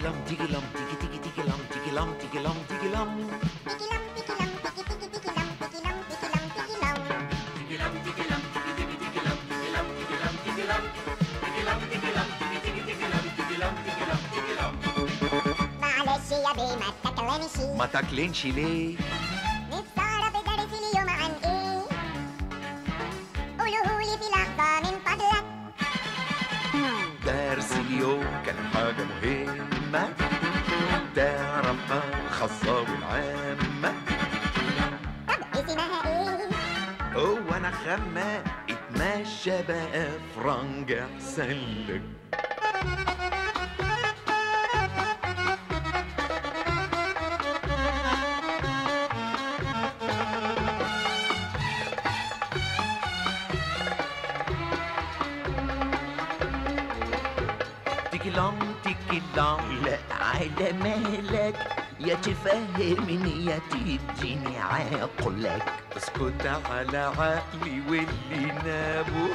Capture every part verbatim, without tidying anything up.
tigilam tigilam tigi tigi tigilam tigilam tigilam tigilam tigilam tigilam tigi tigi tigilam tigilam tigilam tigilam tigilam tigilam tigi tigi tigilam tigilam tigilam tigilam tigilam tigilam tigi tigi tigilam tigilam tigilam tigilam معلش يا بيه ما تاكلنيش ما تاكلنيش ليه نتصارب درس اليوم عن ايه قولهولي في لحظة من فضلك درس اليوم كان حاجة مهمة ده ربنا خاصة والعامة طب اسمها ايه؟ هو انا خمة اتمشى بقى في رنج احسن لك تيكيلام تيكيلام لا على مهلك يا تفهمني يا تديني عقلك اسكت على عقلي واللي نابه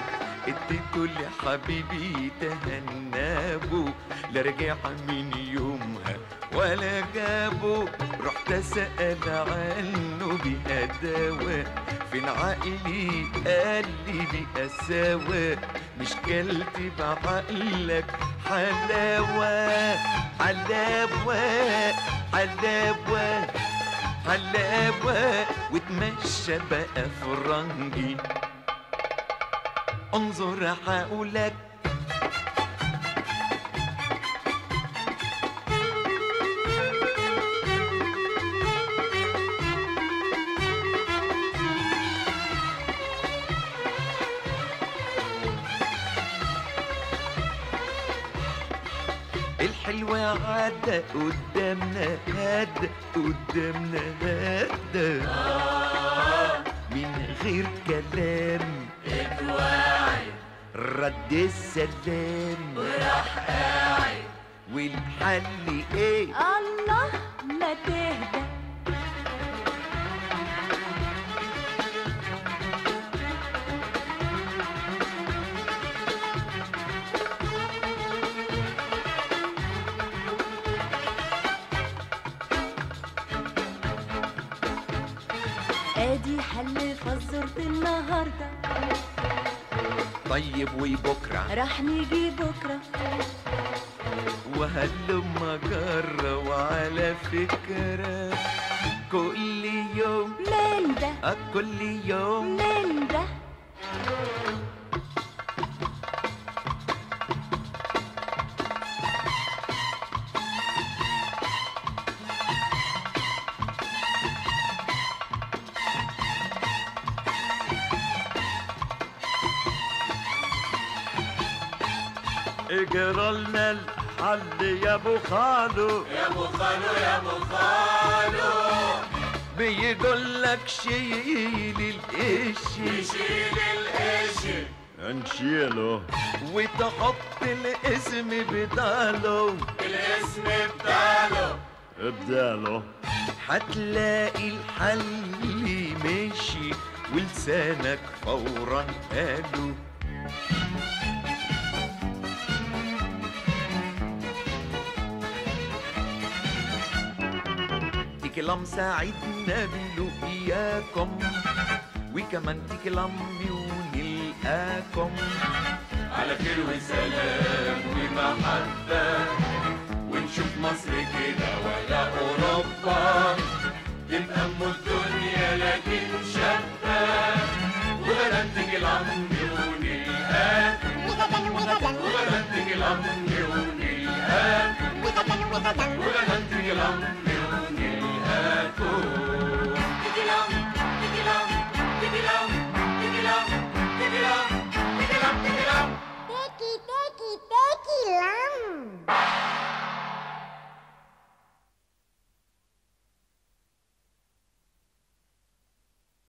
اديته لحبيبي تهنابه لا رجع من يومها ولا جابه رحت اسال عنه بهداوه فين عقلي قال لي بقساوه مش كلت بعقلك حلاوة حلاوة حلاوة حلاوة واتمشى بقى في الرنجي انظر حقولك الحلوة عدى قدامنا هدى قدامنا هدى آه من غير كلام اتوعي رد السلام وراح قاعد والحل ايه الله ما تهدى ادي حل فزورة النهارده طيب وبكره راح نيجي بكره وهلم جره وعلى فكره كل يوم من ده كل يوم من ده اجرالنا الحل يا ابو خالو يا ابو خالو يا ابو خالو بيقولك شيل القش نشيل القش هنشيله وتحط الاسم بداله الاسم بداله ابداله هتلاقي الحل ماشي ولسانك فورا قالو تيكيلام ساعدنا بلو إياكم وكمان تيكيلام ونلقاكم على خير وسلام ومحبة ونشوف مصر كده